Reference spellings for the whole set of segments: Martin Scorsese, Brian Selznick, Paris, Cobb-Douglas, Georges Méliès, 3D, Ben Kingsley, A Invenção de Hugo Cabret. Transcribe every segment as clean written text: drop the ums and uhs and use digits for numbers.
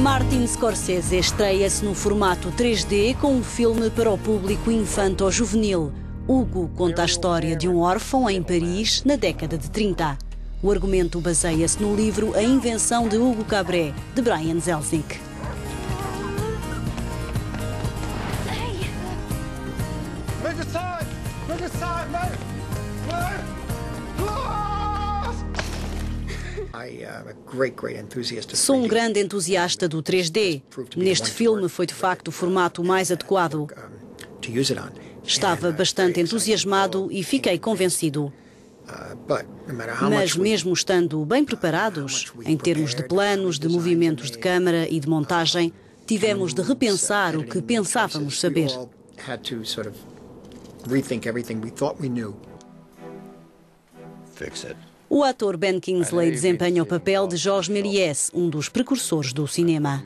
Martin Scorsese estreia-se no formato 3D com um filme para o público infanto-juvenil. Hugo conta a história de um órfão em Paris na década de 30. O argumento baseia-se no livro A Invenção de Hugo Cabret, de Brian Selznick. Sou um grande entusiasta do 3D. Neste filme foi de facto o formato mais adequado. Estava bastante entusiasmado e fiquei convencido. Mas mesmo estando bem preparados, em termos de planos, de movimentos de câmara e de montagem, tivemos de repensar o que pensávamos saber. O ator Ben Kingsley desempenha o papel de Georges Méliès, um dos precursores do cinema.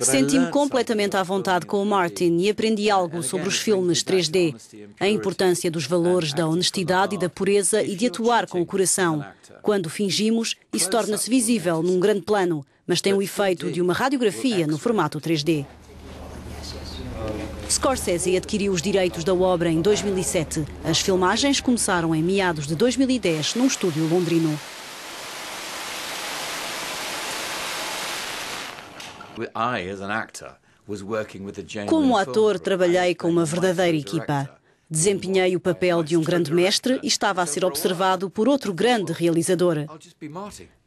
Senti-me completamente à vontade com o Martin e aprendi algo sobre os filmes 3D, a importância dos valores da honestidade e da pureza e de atuar com o coração. Quando fingimos, isso torna-se visível num grande plano, mas tem o efeito de uma radiografia no formato 3D. Scorsese adquiriu os direitos da obra em 2007. As filmagens começaram em meados de 2010 num estúdio londrino. Como ator, trabalhei com uma verdadeira equipa. Desempenhei o papel de um grande mestre e estava a ser observado por outro grande realizador.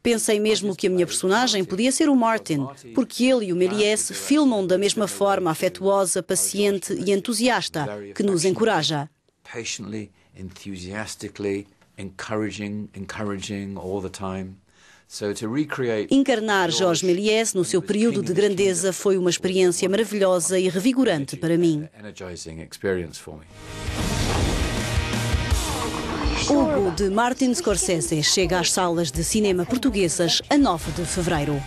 Pensei mesmo que a minha personagem podia ser o Martin, porque ele e o Méliès filmam da mesma forma afetuosa, paciente e entusiasta, que nos encoraja. Encarnar Georges Méliès no seu período de grandeza foi uma experiência maravilhosa e revigorante para mim. Hugo, de Martin Scorsese, chega às salas de cinema portuguesas a 9 de fevereiro.